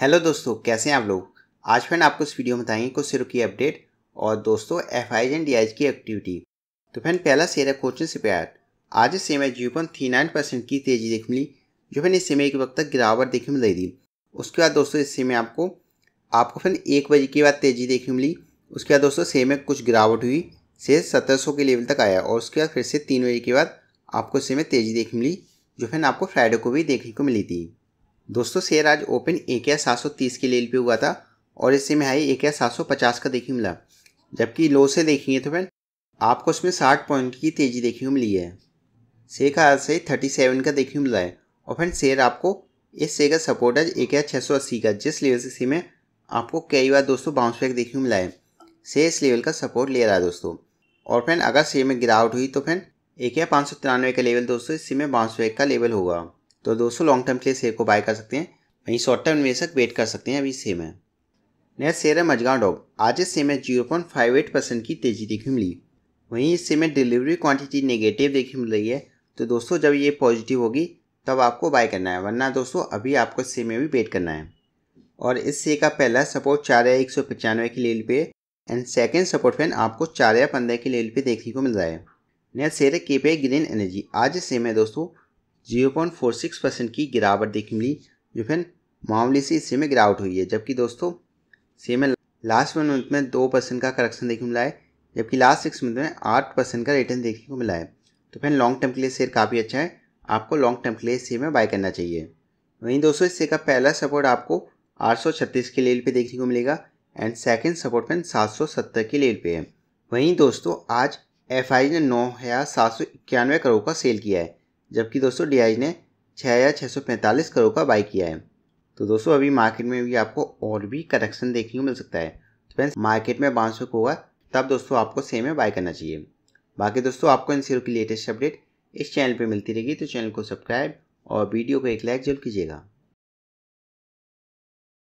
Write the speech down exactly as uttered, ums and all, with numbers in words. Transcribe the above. Hello दोस्तों, कैसे हैं आप लोग। आज फ्रेंड आपको इस वीडियो में बताएंगे कुछ शेयरों की अपडेट और दोस्तों F IIs and D IIs की एक्टिविटी। तो फ्रेंड पहला शेयर है कोचिन शिपयार्ड। आज इस शेयर में zero point three nine percent की तेजी देखने मिली, जो फ्रेंड इस शेयर के वक्त तक गिरावट देखने मिल रही थी। उसके बाद दोस्तों इस शेयर में आपको आपको फ्रेंड एक बजे के बाद तेजी देखने मिली। उसके बाद दोस्तों शेयर में कुछ गिरावट हुई, शेयर सत्रह सौ के लेवल तक आया और उसके बाद फिर से तीन बजे के बाद आपको शेयर में तेजी देखने मिली, जो फ्रेंड आपको फ्राइडे को भी देखने को मिली थी। दोस्तों शेयर आज ओपन एक या सात सौ तीस के लेवल पे हुआ था और इससे में हाई एक या सात सौ पचास का देखने मिला, जबकि लो से देखेंगे तो फ्रेंड आपको इसमें साठ पॉइंट की तेजी देखने को मिली है। शेयर का आज से थर्टी सेवन का देखने मिला है और फ्रेंड शेयर आपको इस शेयर का सपोर्ट आज एक या छः सौ अस्सी का, जिस लेवल से शेयर में आपको कई बार दोस्तों बाउंस बैक देखने मिला है। शेयर इस लेवल का सपोर्ट ले रहा है दोस्तों। और फ्रेंड अगर शेयर में गिरावट हुई तो फ्रेंड एक या पाँच सौ तिरानवे का लेवल दोस्तों इस शेयर में बाउंस बैक का लेवल होगा। तो दोस्तों लॉन्ग टर्म के लिए शेयर को बाय कर सकते हैं, वहीं शॉर्ट टर्म निवेशक वेट कर सकते हैं अभी शेयर में। नेक्स्ट शेयर है मजगांव डॉक। आज इस शेयर में zero point five eight percent की तेजी देखने मिली। वहीं इस शेयर में डिलीवरी क्वांटिटी नेगेटिव देखने मिल रही है, तो दोस्तों जब ये पॉजिटिव होगी तब आपको बाय करना है, वरना दोस्तों अभी आपको इस शेयर में भी वेट करना है। और इस शेयर का पहला सपोर्ट चार या एक सौ पचानवे के लेवल पे एंड सेकेंड सपोर्ट फैन आपको चार या पंद्रह के लेवल पे देखने को मिल रहा है। नेक्स्ट शेयर है के पे ग्रीन एनर्जी। आज इस शेयर में दोस्तों zero point four six percent की गिरावट देखने मिली, जो फिर मामूली से इस शेयर में गिरावट हुई है, जबकि दोस्तों शेयर में लास्ट वन मंथ में दो परसेंट का करेक्शन देखने को मिला है, जबकि लास्ट सिक्स मंथ में आठ परसेंट का रिटर्न देखने को मिला है। तो फिर लॉन्ग टर्म के लिए शेयर काफ़ी अच्छा है, आपको लॉन्ग टर्म के लिए शेयर में बाय करना चाहिए। वहीं दोस्तों इस शेयर का पहला सपोर्ट आपको आठ सौ छत्तीस के लेवल पे देखने को मिलेगा एंड सेकेंड सपोर्ट फैन सात सौ सत्तर के लेवल पे है। वहीं दोस्तों आज एफ आई ने नौ हज़ार सात सौ इक्यानवे करोड़ का सेल किया है, जबकि दोस्तों डी आई ने छः या छः सौ पैंतालीस करोड़ का बाई किया है। तो दोस्तों अभी मार्केट में भी आपको और भी करेक्शन देखने को मिल सकता है। तो फ्रेंड्स मार्केट में बाउंस बैक होगा तब दोस्तों आपको शेयर में बाय करना चाहिए। बाकी दोस्तों आपको इन शेयरों की लेटेस्ट अपडेट इस चैनल पे मिलती रहेगी, तो चैनल को सब्सक्राइब और वीडियो को एक लाइक जरूर कीजिएगा।